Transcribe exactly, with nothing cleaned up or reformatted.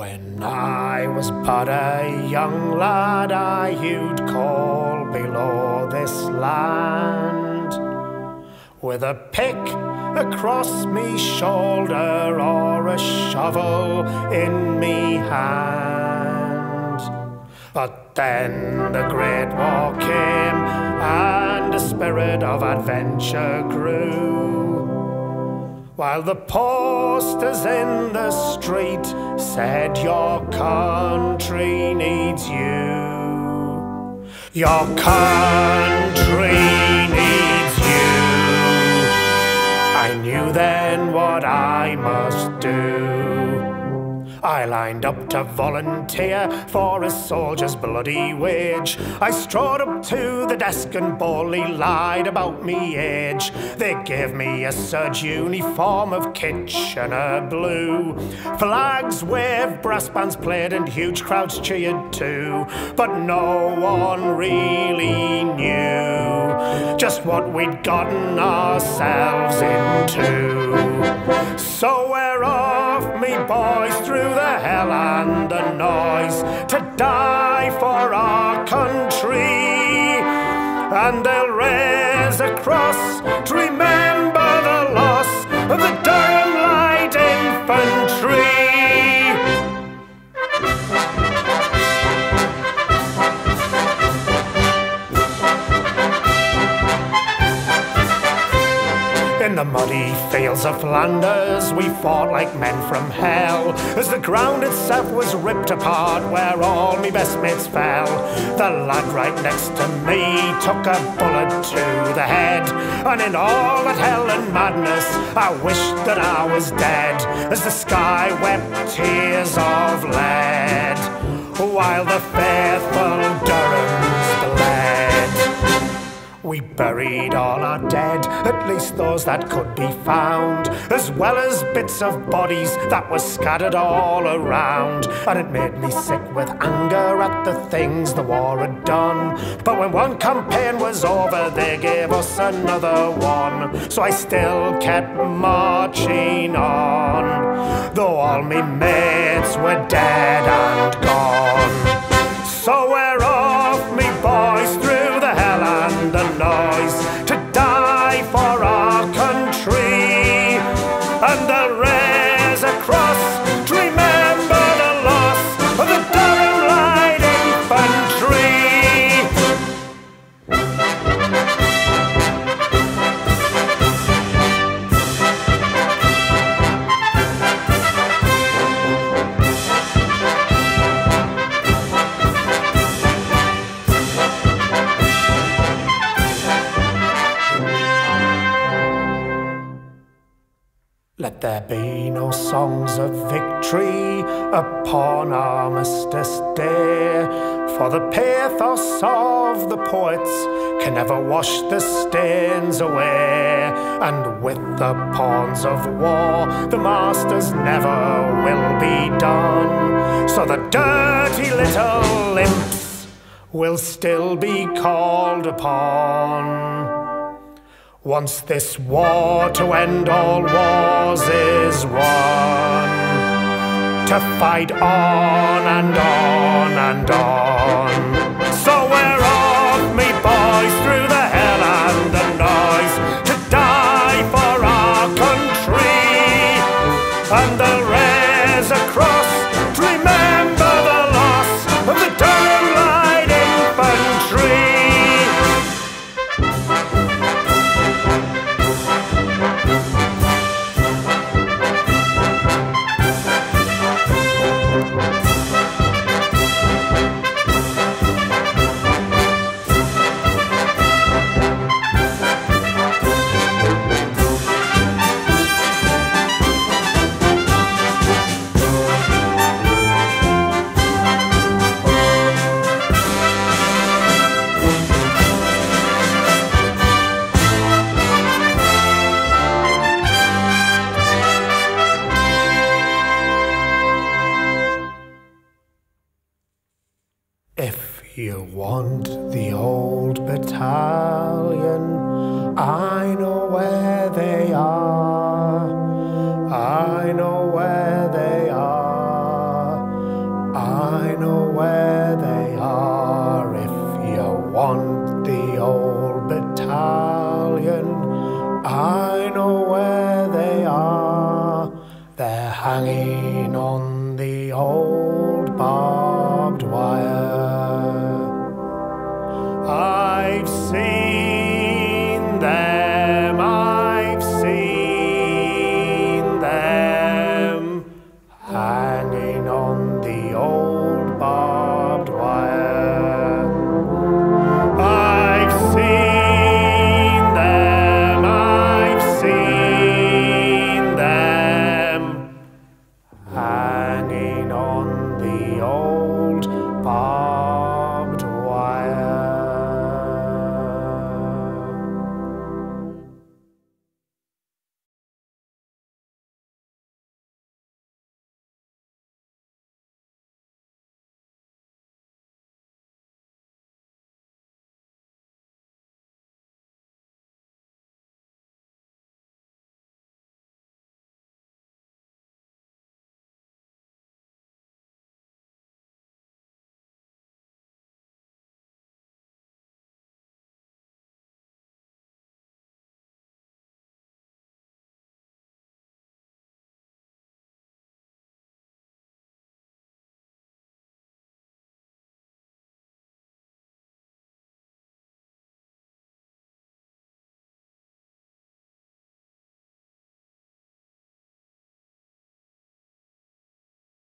When I was but a young lad, I you'd call below this land, with a pick across me shoulder or a shovel in me hand. But then the Great War came and a spirit of adventure grew, while the posters in the street said your country needs you. Your country needs you. I knew then what I must do. I lined up to volunteer for a soldier's bloody wage. I strode up to the desk and boldly lied about me age. They gave me a serge uniform of Kitchener blue. Flags waved, brass bands played, and huge crowds cheered too. But no one really knew just what we'd gotten ourselves into. So we're off, me boys, through the hell and the noise, to die for our country. And they'll raise a cross to remember the loss of the Durham Light Infantry. In the muddy fields of Flanders, we fought like men from hell, as the ground itself was ripped apart where all me best mates fell. The lad right next to me took a bullet to the head, and in all that hell and madness I wished that I was dead, as the sky wept tears of lead while the faithful Durhams bled. We buried all our dead, at least those that could be found, as well as bits of bodies that were scattered all around. And it made me sick with anger at the things the war had done. But when one campaign was over, they gave us another one. So I still kept marching on, though all me mates were dead and gone. So we're off, me boys, through the hell and the noise, to die for our country. And the raise a cross, let there be no songs of victory upon Armistice Day, for the pathos of the poets can never wash the stains away. And with the pawns of war, the masters never will be done, so the dirty little imps will still be called upon. Once this war to end all wars is won, to fight on and on and on. So we're off, me boys, through the hell and the noise, to die for our country. And they'll raise a cross to remember the loss of the Durham Light Infantry. If you want the old battalion, I know where they are. I know where they are. the old bar.